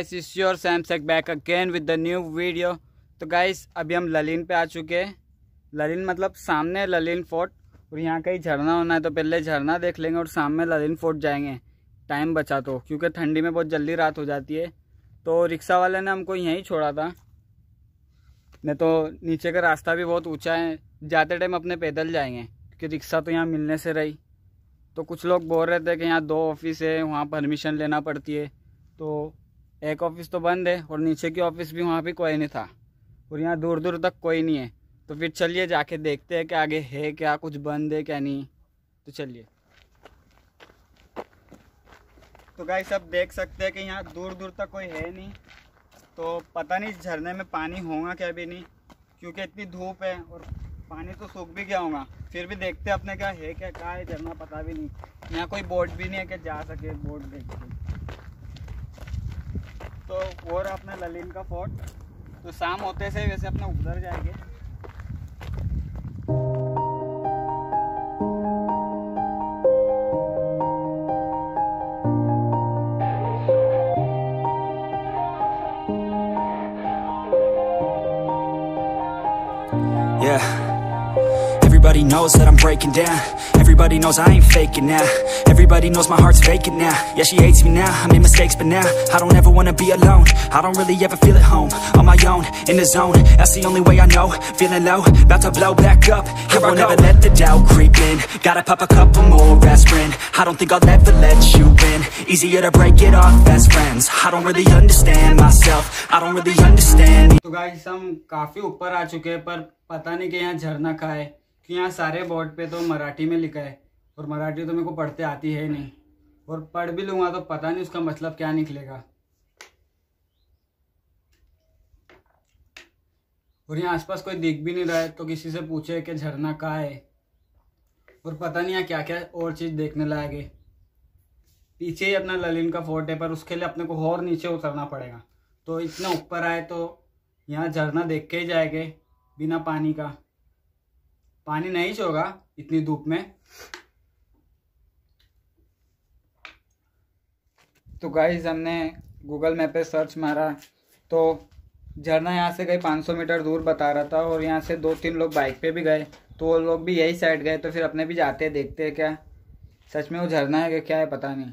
Guys it's your Samsung back again with the new video. तो guys अभी हम ललिन पे आ चुके हैं। ललिन मतलब सामने ललिन फोर्ट, और यहाँ कहीं झरना होना है तो पहले झरना देख लेंगे और सामने ललिन फोर्ट जाएंगे टाइम बचा तो, क्योंकि ठंडी में बहुत जल्दी रात हो जाती है। तो रिक्शा वाले ने हमको यहीं छोड़ा था, नहीं तो नीचे का रास्ता भी बहुत ऊँचा है, जाते टाइम अपने पैदल जाएंगे क्योंकि रिक्शा तो यहाँ मिलने से रही। तो कुछ लोग बोल रहे थे कि यहाँ दो ऑफिस है, वहाँ परमिशन लेना पड़ती है, तो एक ऑफिस तो बंद है और नीचे की ऑफिस भी, वहाँ भी कोई नहीं था और यहाँ दूर दूर तक कोई नहीं है। तो फिर चलिए जाके देखते हैं कि आगे है क्या, कुछ बंद है क्या नहीं। तो चलिए। तो गाइस आप देख सकते हैं कि यहाँ दूर दूर तक कोई है नहीं, तो पता नहीं इस झरने में पानी होगा क्या भी नहीं, क्योंकि इतनी धूप है और पानी तो सूख भी गया होगा। फिर भी देखते हैं अपने क्या है, क्या कहाँ है झरना पता भी नहीं। यहाँ कोई बोट भी नहीं है कि जा सके बोट देख के। तो और अपना ललिन का फोर्ट, तो शाम होते से वैसे अपने उधर जाएंगे। Everybody knows that I'm breaking down. Everybody knows I ain't faking now. Everybody knows my heart's vacant now. Yeah, she hates me now, I made mistakes but now I don't ever wanna be alone. I don't really ever feel at home. On my own, in the zone, that's the only way I know. Feeling low, about to blow back up. Here I won't ever let the doubt creep in. Gotta pop a couple more aspirin. I don't think I'll ever let you in. Easier to break it off best friends. I don't really understand myself. I don't really understand. So guys, हम काफी ऊपर आ चुके हैं, पर पता नहीं कि यहाँ झरना कहाँ है। यहाँ सारे बोर्ड पे तो मराठी में लिखा है और मराठी तो मेरे को पढ़ते आती है नहीं, और पढ़ भी लूँगा तो पता नहीं उसका मतलब क्या निकलेगा। और यहाँ आसपास कोई दिख भी नहीं रहा है, तो किसी से पूछे कि झरना कहाँ है। और पता नहीं यहाँ क्या क्या और चीज़ देखने लायक है। पीछे ही अपना ललिन का फोर्ट है, पर उसके लिए अपने को और नीचे उतरना पड़ेगा। तो इतना ऊपर आए तो यहाँ झरना देख के ही जाएंगे बिना पानी का। पानी नहीं होगा इतनी धूप में। तो गाइस हमने गूगल मैप पे सर्च मारा तो झरना यहाँ से कहीं 500 मीटर दूर बता रहा था, और यहाँ से 2-3 लोग बाइक पे भी गए तो वो लोग भी यही साइड गए। तो फिर अपने भी जाते हैं, देखते हैं क्या सच में वो झरना है कि क्या है पता नहीं।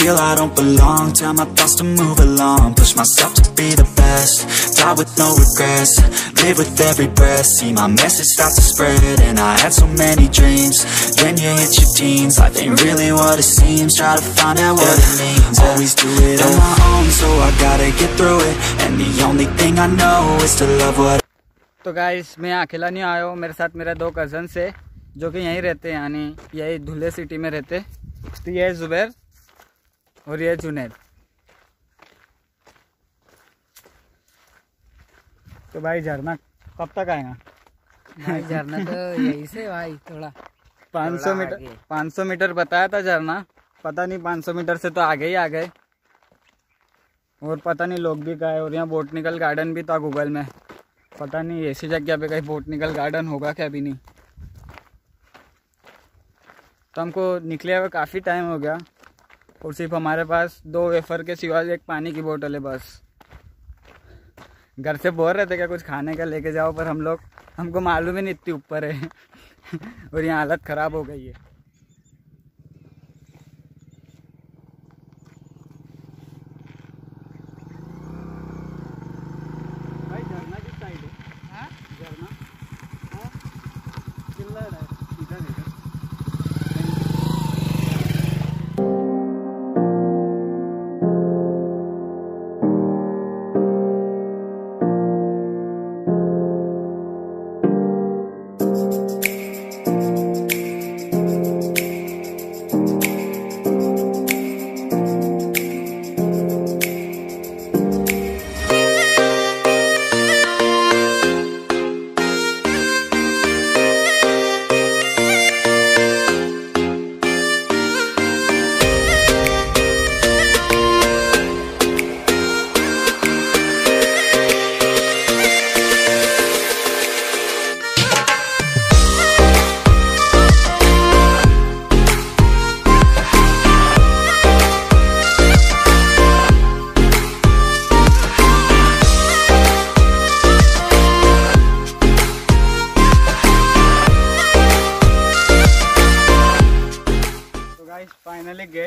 Feel I don't belong, tell my thoughts to move along. Push myself to be the best, die with no regrets. Live with every breath, see my message start to spread. And I had so many dreams, then you hit your teens. Life ain't really what it seems, try to find out what it means. Always do it on my own, so I gotta get through it. And the only thing I know is to love what I do. तो guys मैं अकेला नहीं आया हूँ, मेरे साथ मेरे 2 cousins है जो कि यहीं रहते हैं, यानी यही धुले सिटी में रहते। तो ये है ज़ुबैर और ये है जुनैद। तो भाई झरना कब तक आएगा? भाई झरना तो यहीं से भाई थोड़ा 500 मीटर बताया था झरना, पता नहीं 500 मीटर से तो आगे ही आ गए। और पता नहीं लोग भी गए, और यहाँ बोटनिकल गार्डन भी था गूगल में, पता नहीं ऐसी जगह पे कहीं बोटनिकल गार्डन होगा क्या भी नहीं। तो हमको निकले हुए काफ़ी टाइम हो गया, और सिर्फ हमारे पास 2 वेफर के सिवा एक पानी की बोतल है बस। घर से बोल रहे थे क्या कुछ खाने का लेके जाओ, पर हमको मालूम ही नहीं इतनी ऊपर है और यहाँ हालत ख़राब हो गई है।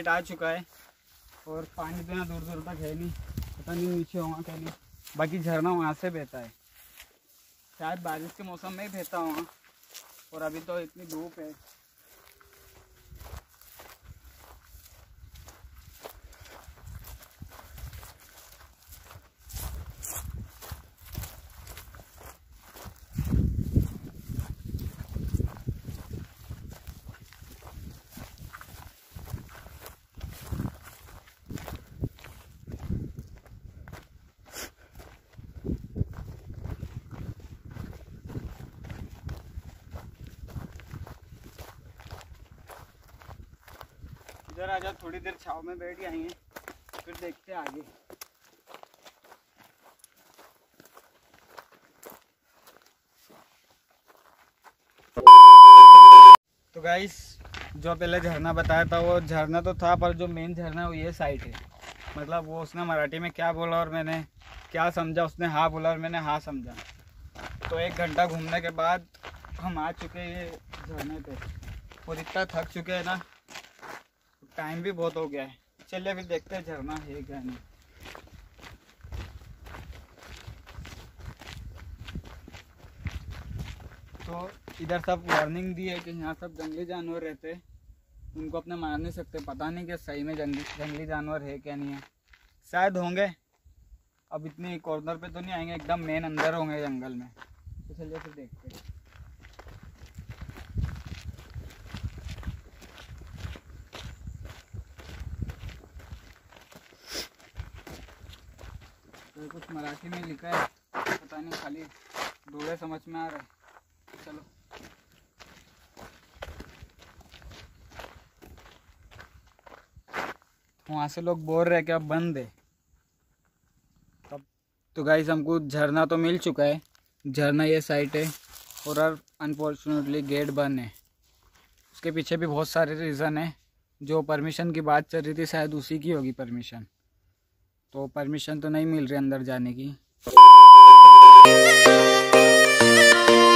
वेट आ चुका है और पानी तो यहाँ दूर दूर तक है नहीं, पता नहीं नीचे होगा क्या नहीं। बाकी झरना वहाँ से बहता है, शायद बारिश के मौसम में ही बहता होगा। और अभी तो इतनी धूप है। आजा, थोड़ी देर छाव में बैठ जाएंगे, फिर देखते हैं आगे। तो गाइस, जो पहले झरना बताया था वो झरना तो था, पर जो मेन झरना है वो ये साइड है। मतलब वो उसने मराठी में क्या बोला और मैंने क्या समझा, उसने हाँ बोला और मैंने हाँ समझा। तो एक घंटा घूमने के बाद हम आ चुके हैं ये झरने पे, और इतना थक चुके हैं ना, टाइम भी बहुत हो गया है। चलिए फिर देखते हैं झरना है क्या नहीं। तो इधर सब वार्निंग दी है कि यहाँ सब जंगली जानवर रहते हैं, उनको अपने मार नहीं सकते। पता नहीं कि सही में जंगली जानवर है क्या नहीं है, शायद होंगे। अब इतने कॉर्नर पे तो नहीं आएंगे, एकदम मेन अंदर होंगे जंगल में। तो चलिए फिर देखते हैं। कुछ मराठी में लिखा है, पता नहीं, खाली धूड़े समझ में आ रहा है। चलो वहाँ से लोग बोल रहे हैं कि अब बंद है। तब तो गाइस, हमको झरना तो मिल चुका है। झरना ये साइट है और अनफॉर्चुनेटली गेट बंद है। उसके पीछे भी बहुत सारे रीज़न है। जो परमिशन की बात चल रही थी, शायद उसी की होगी परमिशन। तो परमिशन तो नहीं मिल रही अंदर जाने की।